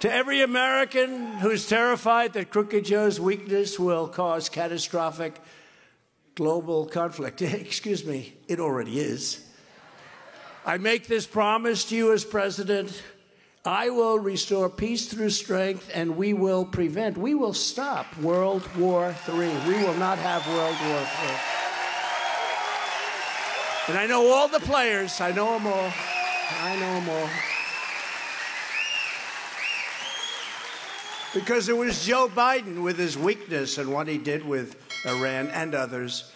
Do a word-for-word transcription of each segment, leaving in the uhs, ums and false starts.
To every American who's terrified that Crooked Joe's weakness will cause catastrophic global conflict, excuse me, it already is, I make this promise to you as president, I will restore peace through strength, and we will prevent, we will stop World War Three. We will not have World War Three. And I know all the players, I know them all, I know them all. Because it was Joe Biden with his weakness and what he did with Iran and others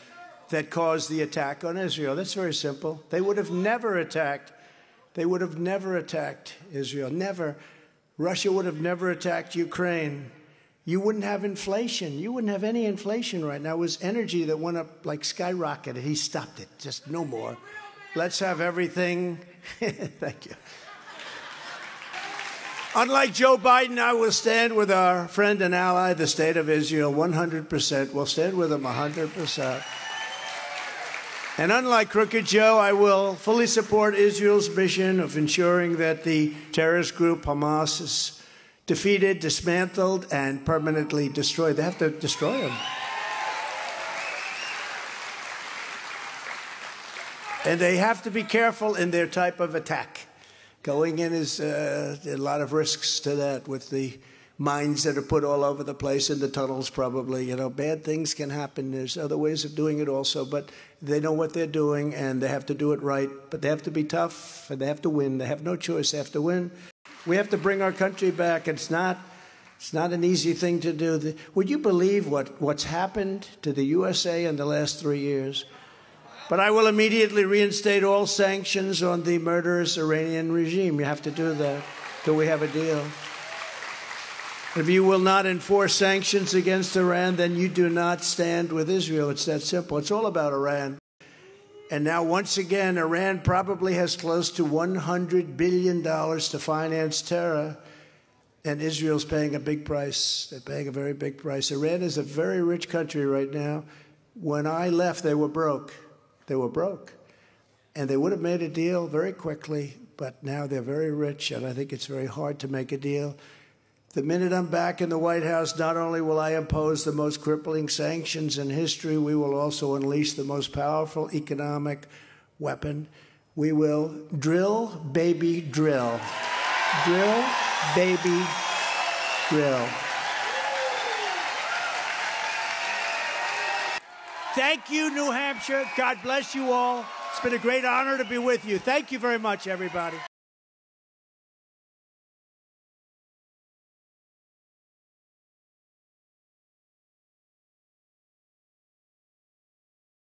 that caused the attack on Israel. That's very simple. They would have never attacked. They would have never attacked Israel. Never. Russia would have never attacked Ukraine. You wouldn't have inflation. You wouldn't have any inflation right now. It was energy that went up like skyrocketed. He stopped it. Just no more. Let's have everything. Thank you. Unlike Joe Biden, I will stand with our friend and ally, the state of Israel, one hundred percent. We'll stand with them one hundred percent. And unlike Crooked Joe, I will fully support Israel's mission of ensuring that the terrorist group Hamas is defeated, dismantled, and permanently destroyed. They have to destroy them. And they have to be careful in their type of attack. Going in is uh, a lot of risks to that with the mines that are put all over the place in the tunnels probably. You know, bad things can happen. There's other ways of doing it also, but they know what they're doing and they have to do it right. But they have to be tough and they have to win. They have no choice. They have to win. We have to bring our country back. It's not, it's not an easy thing to do. The, would you believe what, what's happened to the U S A in the last three years? But I will immediately reinstate all sanctions on the murderous Iranian regime. You have to do that till we have a deal. If you will not enforce sanctions against Iran, then you do not stand with Israel. It's that simple. It's all about Iran. And now, once again, Iran probably has close to one hundred billion dollars to finance terror, and Israel's paying a big price. They're paying a very big price. Iran is a very rich country right now. When I left, they were broke. They were broke, and they would have made a deal very quickly, but now they're very rich, and I think it's very hard to make a deal. The minute I'm back in the White House, not only will I impose the most crippling sanctions in history, we will also unleash the most powerful economic weapon. We will drill, baby, drill. Drill, baby, drill. Thank you, New Hampshire. God bless you all. It's been a great honor to be with you. Thank you very much, everybody.